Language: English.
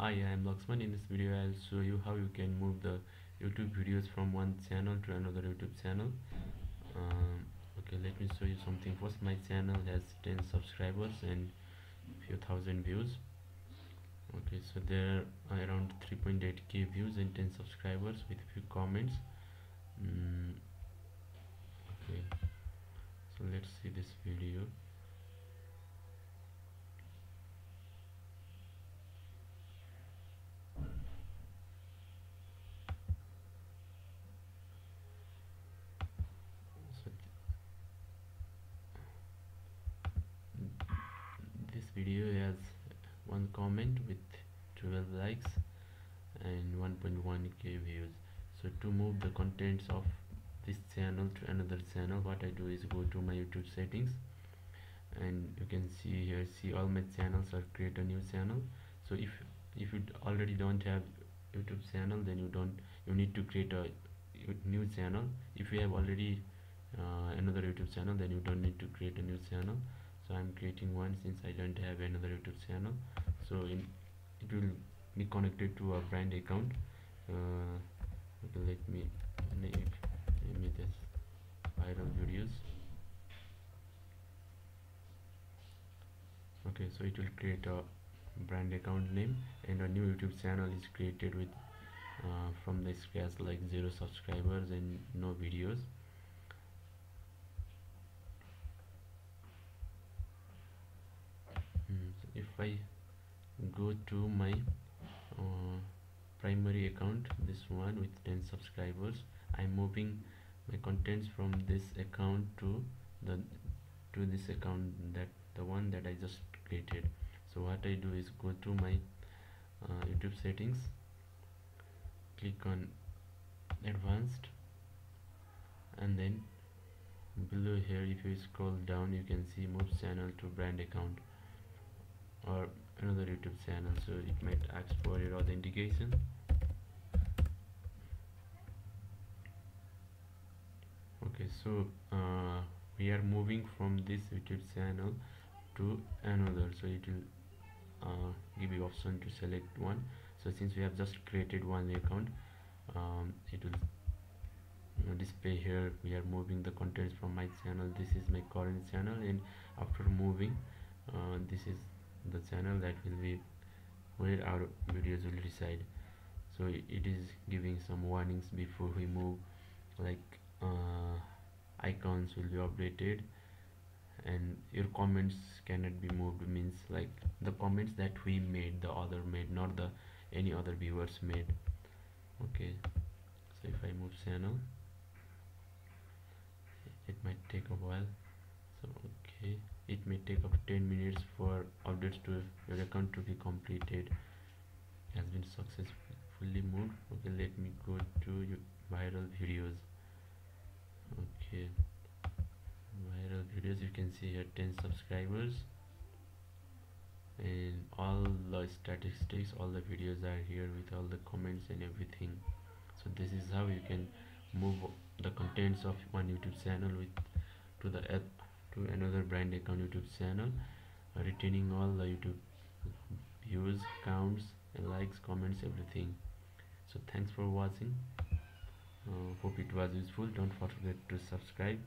Hi, I am Laxman. In this video I will show you how you can move the YouTube videos from one channel to another YouTube channel. Okay, let me show you something first. My channel has 10 subscribers and few thousand views. Okay, so there are around 3.8k views and 10 subscribers with few comments. Okay, so let's see this video. Video has one comment with 12 likes and 1.1k views. So to move the contents of this channel to another channel, what I do is go to my YouTube settings, and you can see here, see all my channels, or create a new channel. So if you already don't have YouTube channel, then you need to create a new channel. If you have already another YouTube channel, then you don't need to create a new channel. I'm creating one since I don't have another YouTube channel, so it will be connected to a brand account. Okay, let me name this viral videos. Okay, so it will create a brand account name, and a new YouTube channel is created with from the scratch, like 0 subscribers and no videos. If I go to my primary account, this one with 10 subscribers, I'm moving my contents from this account to this account, that the one that I just created. So what I do is go to my YouTube settings, click on advanced, and then below here, if you scroll down, you can see move channel to brand account or another YouTube channel. So it might ask for your authentication. Okay, so we are moving from this YouTube channel to another, so it will give you option to select one. So since we have just created one account, it will display here, we are moving the contents from my channel. This is my current channel, and after moving, this is the channel that will be where our videos will reside. So it is giving some warnings before we move, like icons will be updated and your comments cannot be moved, means like the comments that we made, the other made, not the any other viewers made. Okay, so if I move channel, it might take a while. So okay, it may take up 10 minutes for updates to your account to be completed. Has been successfully moved. Okay, let me go to your viral videos. Okay, viral videos, you can see here 10 subscribers, and all the statistics, all the videos are here with all the comments and everything. So this is how you can move the contents of one YouTube channel to another brand account YouTube channel, retaining all the YouTube views, counts and likes, comments, everything. So thanks for watching. Hope it was useful. Don't forget to subscribe.